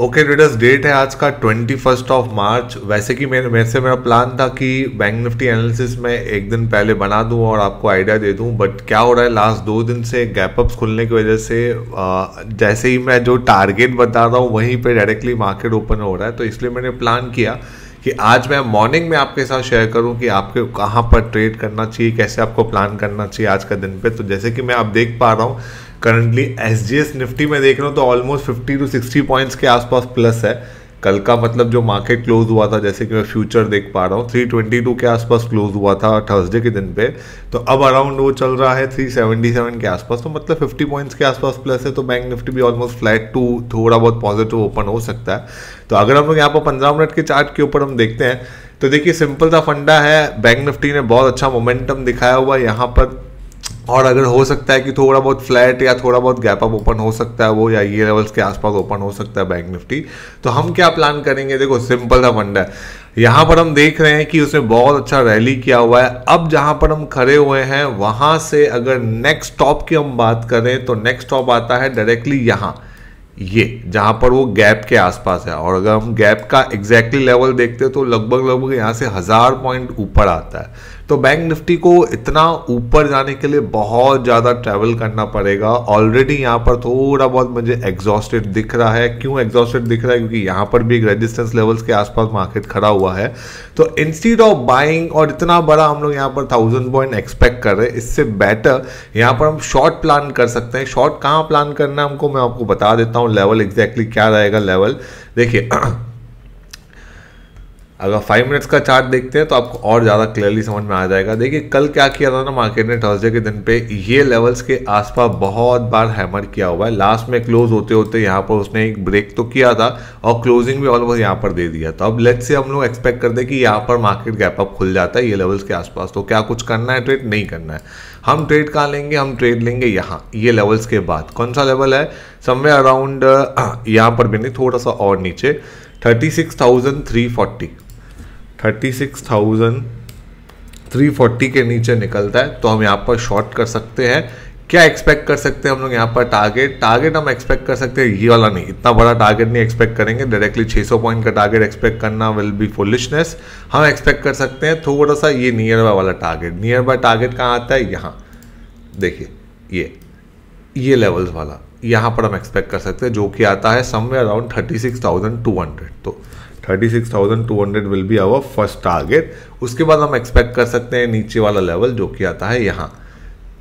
Okay traders, date है आज का 21 मार्च। वैसे कि मेरा प्लान था कि बैंक निफ्टी एनालिसिस में एक दिन पहले बना दूं और आपको आइडिया दे दूं, बट क्या हो रहा है लास्ट 2 दिन से गैपअप्स खुलने की वजह से जैसे ही मैं जो टारगेट बता रहा हूं वहीं पे डायरेक्टली मार्केट ओपन हो रहा है। तो इसलिए मैंने प्लान किया कि आज मैं मॉर्निंग में आपके साथ शेयर करूं कि आपके कहां पर ट्रेड करना चाहिए, कैसे आपको प्लान करना चाहिए आज का दिन पे। तो जैसे कि मैं आप देख पा रहा हूं करंटली एसजीएस निफ्टी में देख रहा हूं तो ऑलमोस्ट 50 to 60 पॉइंट्स के आसपास प्लस है। कल का मतलब जो मार्केट क्लोज हुआ था, जैसे कि मैं फ्यूचर देख पा रहा हूँ 322 के आसपास क्लोज हुआ था थर्सडे के दिन पे, तो अब अराउंड वो चल रहा है 377 के आसपास। तो मतलब 50 पॉइंट्स के आसपास प्लस है। तो बैंक निफ्टी भी ऑलमोस्ट फ्लैट टू थोड़ा बहुत पॉजिटिव ओपन हो सकता है। तो अगर हम लोग यहाँ पर 15 मिनट के चार्ट के ऊपर हम देखते हैं तो देखिए सिंपल सा फंडा है। बैंक निफ्टी ने बहुत अच्छा मोमेंटम दिखाया हुआ है यहाँ पर, और अगर हो सकता है कि थोड़ा बहुत फ्लैट या थोड़ा बहुत गैप अप ओपन हो सकता है वो, या ये लेवल्स के आसपास ओपन हो सकता है बैंक निफ्टी। तो हम क्या प्लान करेंगे, देखो सिंपल सा फंडा है। यहाँ पर हम देख रहे हैं कि उसने बहुत अच्छा रैली किया हुआ है। अब जहाँ पर हम खड़े हुए हैं वहाँ से अगर नेक्स्ट स्टॉप की हम बात करें तो नेक्स्ट स्टॉप आता है डायरेक्टली यहाँ, ये जहाँ पर वो गैप के आसपास है। और अगर हम गैप का एग्जैक्टली लेवल देखते हैं तो लगभग यहाँ से 1000 पॉइंट ऊपर आता है। तो बैंक निफ्टी को इतना ऊपर जाने के लिए बहुत ज़्यादा ट्रैवल करना पड़ेगा। ऑलरेडी यहाँ पर थोड़ा बहुत मुझे एग्जॉस्टेड दिख रहा है। क्यों एग्जॉस्टेड दिख रहा है? क्योंकि यहाँ पर भी एक रेजिस्टेंस लेवल्स के आसपास मार्केट खड़ा हुआ है। तो इंस्टीड ऑफ बाइंग और इतना बड़ा हम लोग यहाँ पर 1000 पॉइंट एक्सपेक्ट कर रहे हैं, इससे बेटर यहाँ पर हम शॉर्ट प्लान कर सकते हैं। शॉर्ट कहाँ प्लान करना है हमको, मैं आपको बता देता हूँ लेवल एग्जैक्टली क्या रहेगा। लेवल देखिए, अगर 5 मिनट्स का चार्ट देखते हैं तो आपको और ज़्यादा क्लियरली समझ में आ जाएगा। देखिए कल क्या किया था ना मार्केट ने थर्सडे के दिन पे, ये लेवल्स के आसपास बहुत बार हैमर किया हुआ है। लास्ट में क्लोज होते होते यहाँ पर उसने एक ब्रेक तो किया था और क्लोजिंग भी ऑलमोस्ट यहाँ पर दे दिया था। अब लेट्स से हम लोग एक्सपेक्ट करते हैं कि यहाँ पर मार्केट गैप अप खुल जाता है ये लेवल्स के आसपास। तो क्या कुछ करना है, ट्रेड नहीं करना है। हम ट्रेड कहाँ लेंगे, हम ट्रेड लेंगे यहाँ ये लेवल्स के बाद। कौन सा लेवल है, समवेयर अराउंड यहाँ पर भी नहीं, थोड़ा सा और नीचे 36,340 के नीचे निकलता है तो हम यहाँ पर शॉर्ट कर सकते हैं। क्या एक्सपेक्ट कर सकते हैं हम लोग यहाँ पर, टारगेट हम एक्सपेक्ट कर सकते हैं ये वाला नहीं, इतना बड़ा टारगेट नहीं एक्सपेक्ट करेंगे। डायरेक्टली 600 पॉइंट का टारगेट एक्सपेक्ट करना विल बी फुलिशनेस। हम एक्सपेक्ट कर सकते हैं थोड़ा सा ये नियर बाय वाला टारगेट। नियर बाय टारगेट कहाँ आता है, यहाँ देखिए ये लेवल्स वाला, यहाँ पर हम एक्सपेक्ट कर सकते हैं जो कि आता है समवेयर अराउंड 36,200। तो 36,200 will be our first target. उसके बाद हम एक्सपेक्ट कर सकते हैं नीचे वाला लेवल जो कि आता है यहाँ,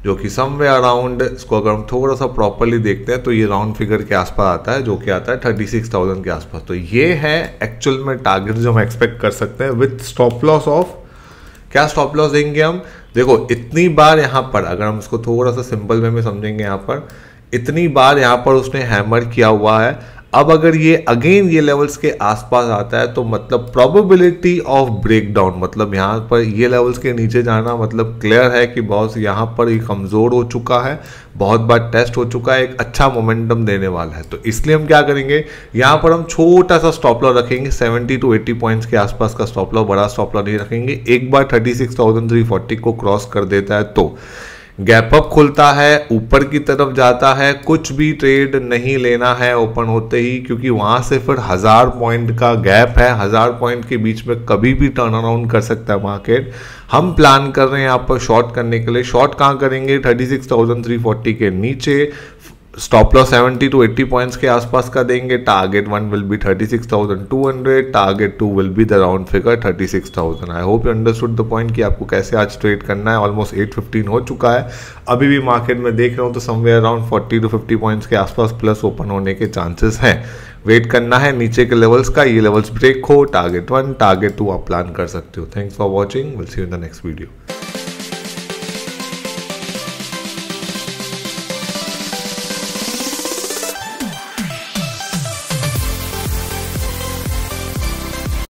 जो कि समवेयर अराउंड, इसको अगर हम थोड़ा सा प्रॉपरली देखते हैं तो ये राउंड फिगर के आसपास आता है जो कि आता है 36,000 के आसपास। तो ये है एक्चुअल में टारगेट जो हम एक्सपेक्ट कर सकते हैं विथ स्टॉप लॉस ऑफ, क्या स्टॉप लॉस देंगे हम, देखो इतनी बार यहाँ पर अगर हम इसको थोड़ा सा सिंपल वे में समझेंगे, यहाँ पर इतनी बार यहाँ पर उसने हैमर किया हुआ है। अब अगर ये अगेन ये लेवल्स के आसपास आता है तो मतलब प्रोबेबिलिटी ऑफ ब्रेकडाउन, मतलब यहाँ पर ये लेवल्स के नीचे जाना मतलब क्लियर है कि बॉस यहाँ पर ये कमज़ोर हो चुका है, बहुत बार टेस्ट हो चुका है, एक अच्छा मोमेंटम देने वाला है। तो इसलिए हम क्या करेंगे, यहाँ पर हम छोटा सा स्टॉप लॉस रखेंगे 70 to 80 पॉइंट्स के आसपास का स्टॉप लॉस, बड़ा स्टॉप लॉस नहीं रखेंगे। एक बार 36,340 को क्रॉस कर देता है तो गैप अप खुलता है, ऊपर की तरफ जाता है, कुछ भी ट्रेड नहीं लेना है ओपन होते ही, क्योंकि वहाँ से फिर 1000 पॉइंट का गैप है। 1000 पॉइंट के बीच में कभी भी टर्न अराउंड कर सकता है मार्केट। हम प्लान कर रहे हैं यहाँ पर शॉर्ट करने के लिए। शॉर्ट कहाँ करेंगे, 36,340 के नीचे, स्टॉप लॉस 70 टू 80 पॉइंट्स के आसपास का देंगे। Target 1 will be 36,200, target 2 will be the round figure 36,000। I hope you understood the point कि आपको कैसे आज ट्रेड करना है। ऑलमोस्ट 8:15 हो चुका है, अभी भी मार्केट में देख रहा हूँ तो समवेयर अराउंड 40 टू 50 पॉइंट्स के आसपास प्लस ओपन होने के चांसेस हैं। वेट करना है नीचे के लेवल्स का, ये लेवल्स ब्रेक हो, टारगेट 1 टारगेट 2 आप प्लान कर सकते हो। Thanks for watching, will see you in the next video.